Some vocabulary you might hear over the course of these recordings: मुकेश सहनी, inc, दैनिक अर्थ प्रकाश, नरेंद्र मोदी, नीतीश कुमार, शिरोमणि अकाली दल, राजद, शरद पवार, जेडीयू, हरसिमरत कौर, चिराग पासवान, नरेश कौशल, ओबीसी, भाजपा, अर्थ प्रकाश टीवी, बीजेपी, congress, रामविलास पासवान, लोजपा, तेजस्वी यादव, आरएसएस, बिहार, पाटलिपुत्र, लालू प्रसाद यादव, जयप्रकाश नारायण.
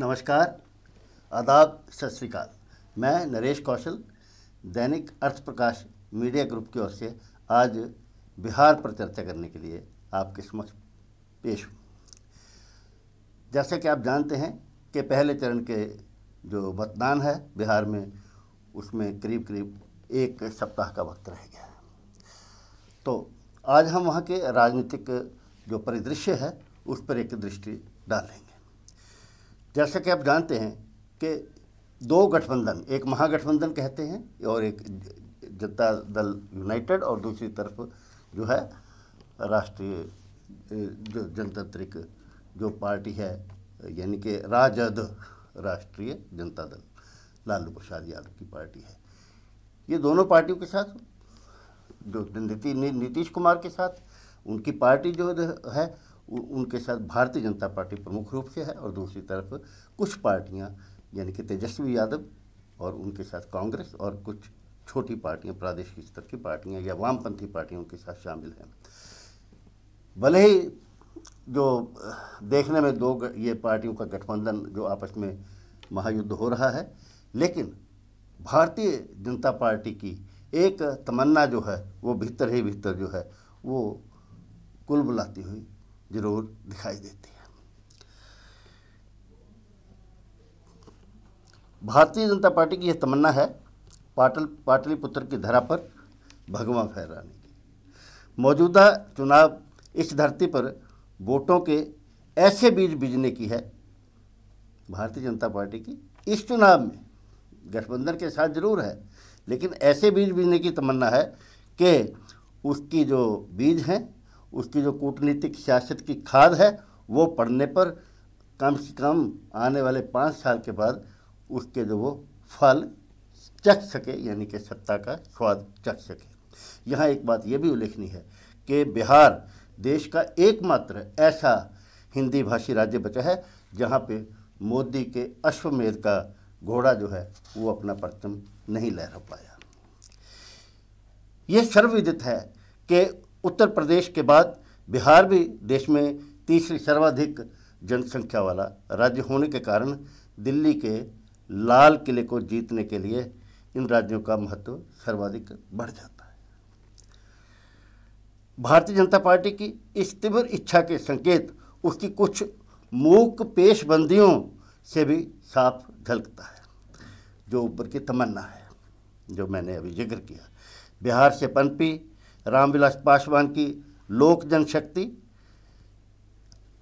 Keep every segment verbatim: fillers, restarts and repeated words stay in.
नमस्कार, आदाब, सत श्री अकाल। मैं नरेश कौशल दैनिक अर्थ प्रकाश मीडिया ग्रुप की ओर से आज बिहार पर चर्चा करने के लिए आपके समक्ष पेश हूँ। जैसे कि आप जानते हैं कि पहले चरण के जो मतदान है बिहार में, उसमें करीब करीब एक सप्ताह का वक्त रह गया है। तो आज हम वहाँ के राजनीतिक जो परिदृश्य है उस पर एक दृष्टि डालेंगे। जैसा कि आप जानते हैं कि दो गठबंधन, एक महागठबंधन कहते हैं और एक जनता दल यूनाइटेड, और दूसरी तरफ जो है राष्ट्रीय जो जनतांत्रिक जो पार्टी है, यानी कि राजद, राष्ट्रीय जनता दल, लालू प्रसाद यादव की पार्टी है। ये दोनों पार्टियों के साथ जो नीति नीतीश कुमार के साथ उनकी पार्टी जो है उनके साथ भारतीय जनता पार्टी प्रमुख रूप से है, और दूसरी तरफ कुछ पार्टियां यानी कि तेजस्वी यादव और उनके साथ कांग्रेस और कुछ छोटी पार्टियां, प्रादेशिक स्तर की पार्टियां या वामपंथी पार्टियों के साथ शामिल हैं। भले ही जो देखने में दो ये पार्टियों का गठबंधन जो आपस में महायुद्ध हो रहा है, लेकिन भारतीय जनता पार्टी की एक तमन्ना जो है वो भीतर ही भीतर जो है वो कुल बुलाती हुई जरूर दिखाई देती है। भारतीय जनता पार्टी की यह तमन्ना है पाटल पाटलिपुत्र की धरा पर भगवा फहराने की। मौजूदा चुनाव इस धरती पर वोटों के ऐसे बीज बीजने की है। भारतीय जनता पार्टी की इस चुनाव में गठबंधन के साथ जरूर है, लेकिन ऐसे बीज बीजने की तमन्ना है कि उसकी जो बीज हैं, उसकी जो कूटनीतिक सियासत की खाद है, वो पड़ने पर कम से कम आने वाले पाँच साल के बाद उसके जो वो फल चख सके, यानी कि सत्ता का स्वाद चख सके। यहाँ एक बात ये भी उल्लेखनीय है कि बिहार देश का एकमात्र ऐसा हिंदी भाषी राज्य बचा है जहाँ पे मोदी के अश्वमेध का घोड़ा जो है वो अपना परचम नहीं लहरा पाया। ये सर्वविदित है कि उत्तर प्रदेश के बाद बिहार भी देश में तीसरी सर्वाधिक जनसंख्या वाला राज्य होने के कारण दिल्ली के लाल किले को जीतने के लिए इन राज्यों का महत्व सर्वाधिक बढ़ जाता है। भारतीय जनता पार्टी की इस तीव्र इच्छा के संकेत उसकी कुछ मूक पेशबंदियों से भी साफ झलकता है। जो ऊपर की तमन्ना है जो मैंने अभी जिक्र किया, बिहार से पनपी रामविलास पासवान की लोक जनशक्ति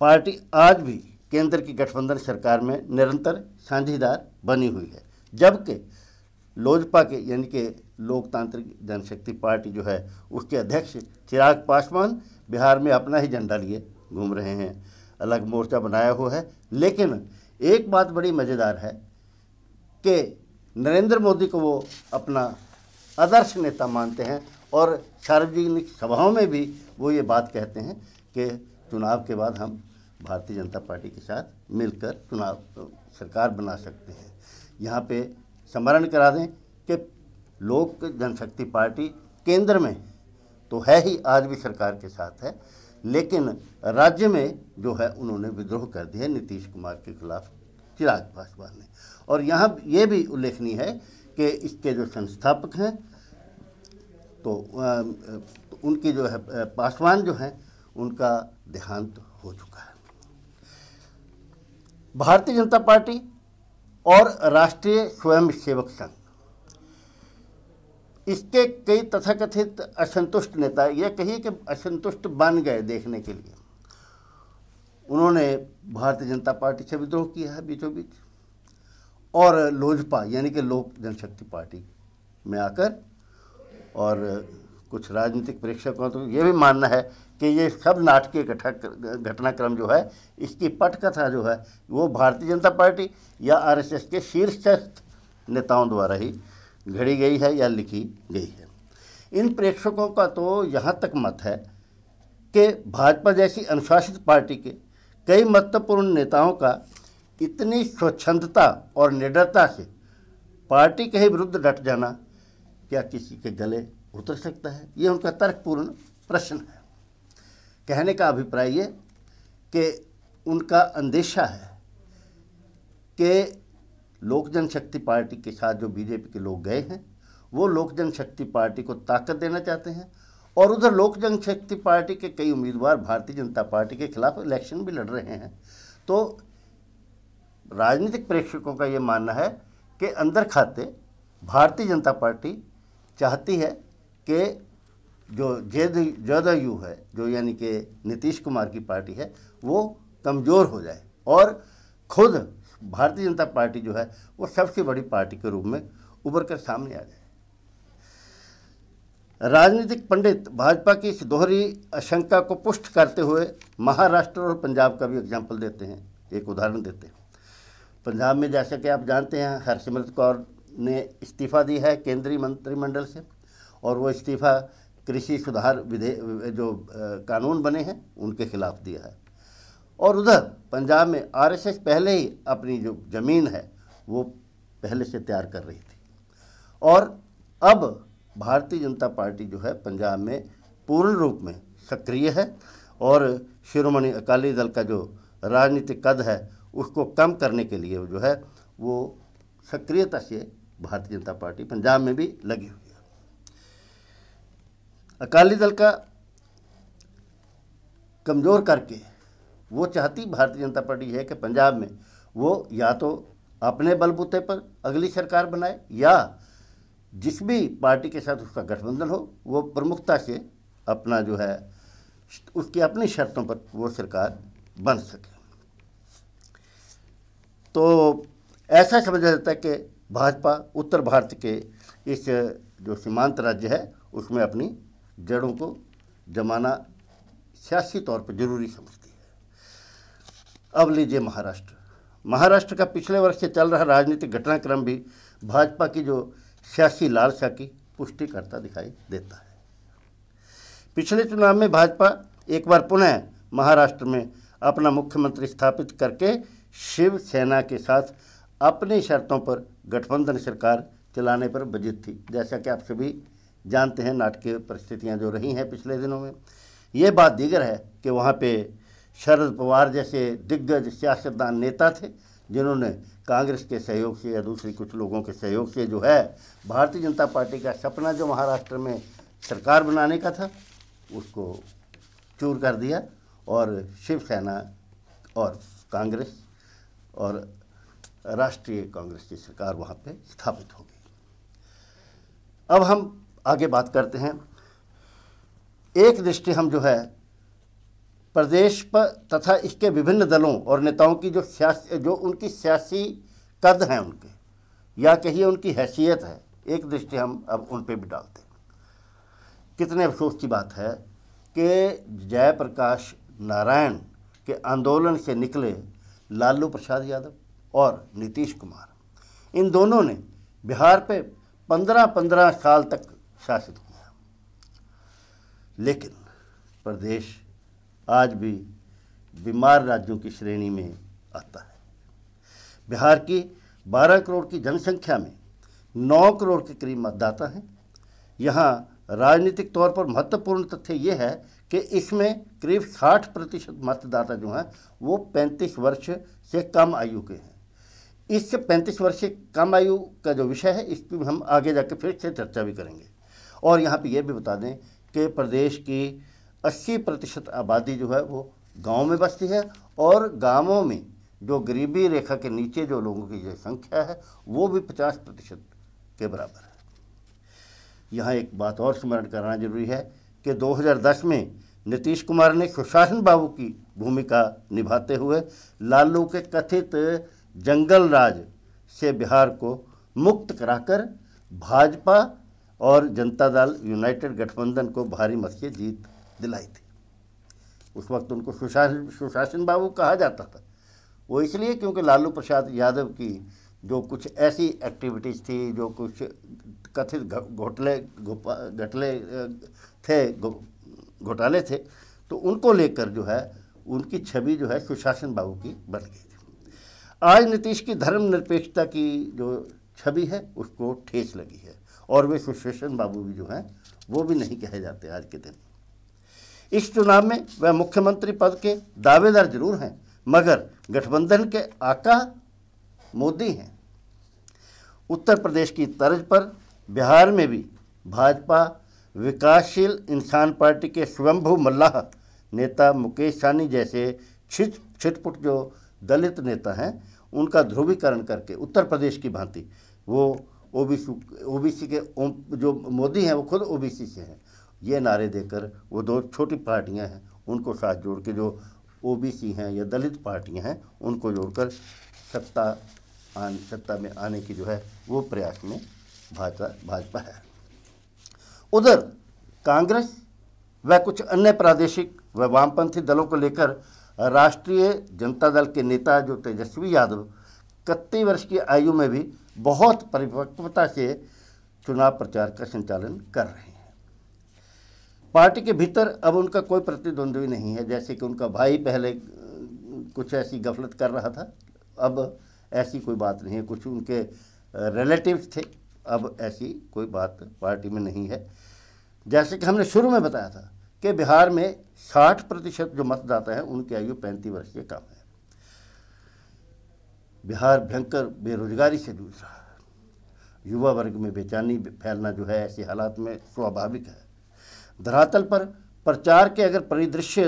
पार्टी आज भी केंद्र की गठबंधन सरकार में निरंतर साझेदार बनी हुई है, जबकि लोजपा के यानी कि लोकतांत्रिक जनशक्ति पार्टी जो है उसके अध्यक्ष चिराग पासवान बिहार में अपना ही झंडा लिए घूम रहे हैं, अलग मोर्चा बनाया हुआ है। लेकिन एक बात बड़ी मज़ेदार है कि नरेंद्र मोदी को वो अपना आदर्श नेता मानते हैं, और सार्वजनिक सभाओं में भी वो ये बात कहते हैं कि चुनाव के बाद हम भारतीय जनता पार्टी के साथ मिलकर चुनाव सरकार बना सकते हैं। यहाँ पे स्मरण करा दें कि लोक जनशक्ति पार्टी केंद्र में तो है ही, आज भी सरकार के साथ है, लेकिन राज्य में जो है उन्होंने विद्रोह कर दिया है नीतीश कुमार के खिलाफ चिराग पासवान ने। और यहाँ ये भी उल्लेखनीय है कि इसके जो संस्थापक हैं तो उनकी जो है पासवान जो हैं उनका देहांत हो चुका है। भारतीय जनता पार्टी और राष्ट्रीय स्वयंसेवक संघ, इसके कई तथाकथित असंतुष्ट नेता, यह कहिए कि असंतुष्ट बन गए देखने के लिए। उन्होंने भारतीय जनता पार्टी से विद्रोह किया है बीचों बीच, और लोजपा यानी कि लोक जनशक्ति पार्टी में आकर, और कुछ राजनीतिक प्रेक्षकों तो ये भी मानना है कि ये सब नाटकीय घटनाक्रम जो है, इसकी पटकथा जो है वो भारतीय जनता पार्टी या आरएसएस के शीर्षस्थ नेताओं द्वारा ही घड़ी गई है या लिखी गई है। इन प्रेक्षकों का तो यहाँ तक मत है कि भाजपा जैसी अनुशासित पार्टी के कई महत्वपूर्ण नेताओं का इतनी स्वच्छंदता और निडरता से पार्टी के ही विरुद्ध डट जाना क्या किसी के गले उतर सकता है? ये उनका तर्कपूर्ण प्रश्न है। कहने का अभिप्राय ये कि उनका अंदेशा है कि लोक जनशक्ति पार्टी के साथ जो बीजेपी के लोग गए हैं वो लोक जनशक्ति पार्टी को ताकत देना चाहते हैं, और उधर लोक जनशक्ति पार्टी के कई उम्मीदवार भारतीय जनता पार्टी के खिलाफ इलेक्शन भी लड़ रहे हैं। तो राजनीतिक प्रेक्षकों का ये मानना है कि अंदर खाते भारतीय जनता पार्टी चाहती है कि जो जेडीयू है, जो यानी कि नीतीश कुमार की पार्टी है, वो कमज़ोर हो जाए और खुद भारतीय जनता पार्टी जो है वो सबसे बड़ी पार्टी के रूप में उभर कर सामने आ जाए। राजनीतिक पंडित भाजपा की इस दोहरी आशंका को पुष्ट करते हुए महाराष्ट्र और पंजाब का भी एग्जाम्पल देते हैं, एक उदाहरण देते हैं। पंजाब में जैसा कि आप जानते हैं हरसिमरत कौर ने इस्तीफ़ा दिया है केंद्रीय मंत्रिमंडल से, और वो इस्तीफ़ा कृषि सुधार विधेयक जो कानून बने हैं उनके खिलाफ दिया है। और उधर पंजाब में आरएसएस पहले ही अपनी जो ज़मीन है वो पहले से तैयार कर रही थी, और अब भारतीय जनता पार्टी जो है पंजाब में पूर्ण रूप में सक्रिय है और शिरोमणि अकाली दल का जो राजनीतिक कद है उसको कम करने के लिए जो है वो सक्रियता से भारतीय जनता पार्टी पंजाब में भी लगी हुई है। अकाली दल का कमज़ोर करके वो चाहती भारतीय जनता पार्टी है कि पंजाब में वो या तो अपने बलबूते पर अगली सरकार बनाए या जिस भी पार्टी के साथ उसका गठबंधन हो वो प्रमुखता से अपना जो है उसकी अपनी शर्तों पर वो सरकार बन सके। तो ऐसा समझा जाता है कि भाजपा उत्तर भारत के इस जो सीमांत राज्य है उसमें अपनी जड़ों को जमाना सियासी तौर पर जरूरी समझती है। अब लीजिए महाराष्ट्र। महाराष्ट्र का पिछले वर्ष से चल रहा राजनीतिक घटनाक्रम भी भाजपा की जो सियासी लालसा की पुष्टि करता दिखाई देता है। पिछले चुनाव में भाजपा एक बार पुनः महाराष्ट्र में अपना मुख्यमंत्री स्थापित करके शिवसेना के साथ अपनी शर्तों पर गठबंधन सरकार चलाने पर बजित थी। जैसा कि आप सभी जानते हैं नाटकीय परिस्थितियां जो रही हैं पिछले दिनों में, ये बात दीगर है कि वहाँ पे शरद पवार जैसे दिग्गज सियासतदान नेता थे जिन्होंने कांग्रेस के सहयोग से या दूसरी कुछ लोगों के सहयोग से जो है भारतीय जनता पार्टी का सपना जो महाराष्ट्र में सरकार बनाने का था उसको चूर कर दिया, और शिवसेना और कांग्रेस और राष्ट्रीय कांग्रेस की सरकार वहाँ पे स्थापित हो गई। अब हम आगे बात करते हैं। एक दृष्टि हम जो है प्रदेश पर तथा इसके विभिन्न दलों और नेताओं की जो सियासी जो उनकी सियासी कद हैं उनके या कहिए उनकी हैसियत है, एक दृष्टि हम अब उन पे भी डालते हैं। कितने अफसोस की बात है कि जयप्रकाश नारायण के आंदोलन से निकले लालू प्रसाद यादव और नीतीश कुमार, इन दोनों ने बिहार पे पंद्रह पंद्रह साल तक शासित किया, लेकिन प्रदेश आज भी बीमार राज्यों की श्रेणी में आता है। बिहार की बारह करोड़ की जनसंख्या में नौ करोड़ के करीब मतदाता हैं। यहाँ राजनीतिक तौर पर महत्वपूर्ण तथ्य ये है कि इसमें करीब साठ प्रतिशत मतदाता जो हैं वो पैंतीस वर्ष से कम आयु के हैं। इस पैंतीस वर्ष से कम आयु का जो विषय है इस पर हम आगे जाके फिर से चर्चा भी करेंगे। और यहाँ पे ये भी बता दें कि प्रदेश की अस्सी प्रतिशत आबादी जो है वो गांव में बसती है, और गांवों में जो गरीबी रेखा के नीचे जो लोगों की जो संख्या है वो भी पचास प्रतिशत के बराबर है। यहाँ एक बात और स्मरण करना जरूरी है कि दो हज़ार दस में नीतीश कुमार ने सुशासन बाबू की भूमिका निभाते हुए लालू के कथित जंगल राज से बिहार को मुक्त कराकर भाजपा और जनता दल यूनाइटेड गठबंधन को भारी मत से जीत दिलाई थी। उस वक्त उनको सुशासन सुशासन बाबू कहा जाता था, वो इसलिए क्योंकि लालू प्रसाद यादव की जो कुछ ऐसी एक्टिविटीज़ थी, जो कुछ कथित घोटले घोटाले थे घोटाले थे तो उनको लेकर जो है उनकी छवि जो है सुशासन बाबू की बन गई थी। आज नीतीश की धर्मनिरपेक्षता की जो छवि है उसको ठेस लगी है, और वे सुशासन बाबू भी जो हैं वो भी नहीं कहे जाते आज के दिन। इस चुनाव में वह मुख्यमंत्री पद के दावेदार जरूर हैं, मगर गठबंधन के आका मोदी हैं। उत्तर प्रदेश की तर्ज पर बिहार में भी भाजपा विकासशील इंसान पार्टी के स्वयंभू मल्लाह नेता मुकेश सहनी जैसे छिट छिटपुट जो दलित नेता हैं उनका ध्रुवीकरण करके उत्तर प्रदेश की भांति वो ओबीसी ओबीसी के जो मोदी हैं वो खुद ओबीसी से हैं, ये नारे देकर वो दो छोटी पार्टियां हैं उनको साथ जोड़ के जो ओबीसी हैं या दलित पार्टियां हैं उनको जोड़कर सत्ता आन सत्ता में आने की जो है वो प्रयास में भाजपा भाजपा है। उधर कांग्रेस व कुछ अन्य प्रादेशिक व वामपंथी दलों को लेकर राष्ट्रीय जनता दल के नेता जो तेजस्वी यादव इकतीस वर्ष की आयु में भी बहुत परिपक्वता से चुनाव प्रचार का संचालन कर रहे हैं। पार्टी के भीतर अब उनका कोई प्रतिद्वंद्वी नहीं है, जैसे कि उनका भाई पहले कुछ ऐसी गफलत कर रहा था, अब ऐसी कोई बात नहीं है। कुछ उनके रिलेटिव्स थे, अब ऐसी कोई बात पार्टी में नहीं है। जैसे कि हमने शुरू में बताया था कि बिहार में साठ प्रतिशत जो मतदाता हैं उनकी आयु पैंतीस वर्ष से कम है। बिहार भयंकर बेरोजगारी से जूझ रहा है, युवा वर्ग में बेचैनी फैलना जो है ऐसे हालात में स्वाभाविक है। धरातल पर प्रचार के अगर परिदृश्य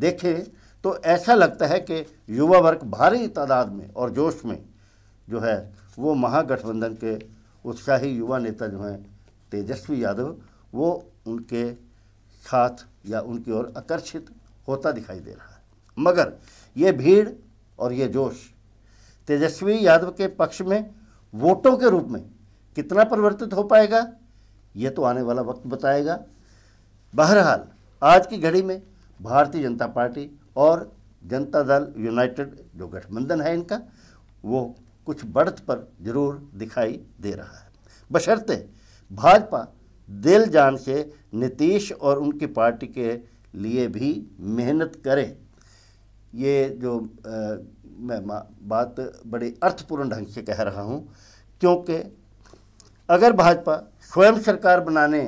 देखें तो ऐसा लगता है कि युवा वर्ग भारी तादाद में और जोश में जो है वो महागठबंधन के उत्साही युवा नेता जो हैं तेजस्वी यादव वो उनके साथ या उनकी ओर आकर्षित होता दिखाई दे रहा है। मगर ये भीड़ और ये जोश तेजस्वी यादव के पक्ष में वोटों के रूप में कितना परिवर्तित हो पाएगा ये तो आने वाला वक्त बताएगा। बहरहाल आज की घड़ी में भारतीय जनता पार्टी और जनता दल यूनाइटेड जो गठबंधन है इनका वो कुछ बढ़त पर जरूर दिखाई दे रहा है, बशर्ते भाजपा दिल जान से नीतीश और उनकी पार्टी के लिए भी मेहनत करे। ये जो आ, मैं बात बड़े अर्थपूर्ण ढंग से कह रहा हूँ, क्योंकि अगर भाजपा स्वयं सरकार बनाने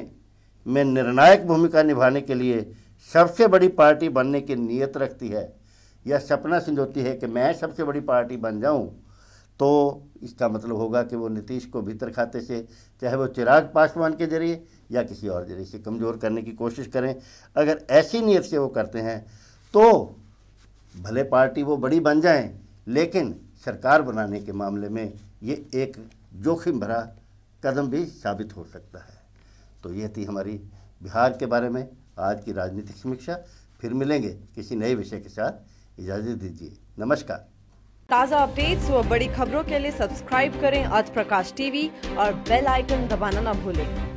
में निर्णायक भूमिका निभाने के लिए सबसे बड़ी पार्टी बनने की नीयत रखती है या सपना संजोती है कि मैं सबसे बड़ी पार्टी बन जाऊँ, तो इसका मतलब होगा कि वो नीतीश को भीतर खाते से चाहे वो चिराग पासवान के जरिए या किसी और जरिए से कमज़ोर करने की कोशिश करें। अगर ऐसी नीयत से वो करते हैं तो भले पार्टी वो बड़ी बन जाए, लेकिन सरकार बनाने के मामले में ये एक जोखिम भरा कदम भी साबित हो सकता है। तो ये थी हमारी बिहार के बारे में आज की राजनीतिक समीक्षा। फिर मिलेंगे किसी नए विषय के साथ, इजाज़त दीजिए, नमस्कार। ताज़ा अपडेट्स और बड़ी खबरों के लिए सब्सक्राइब करें अर्थ प्रकाश टीवी और बेल आइकन दबाना ना भूलें।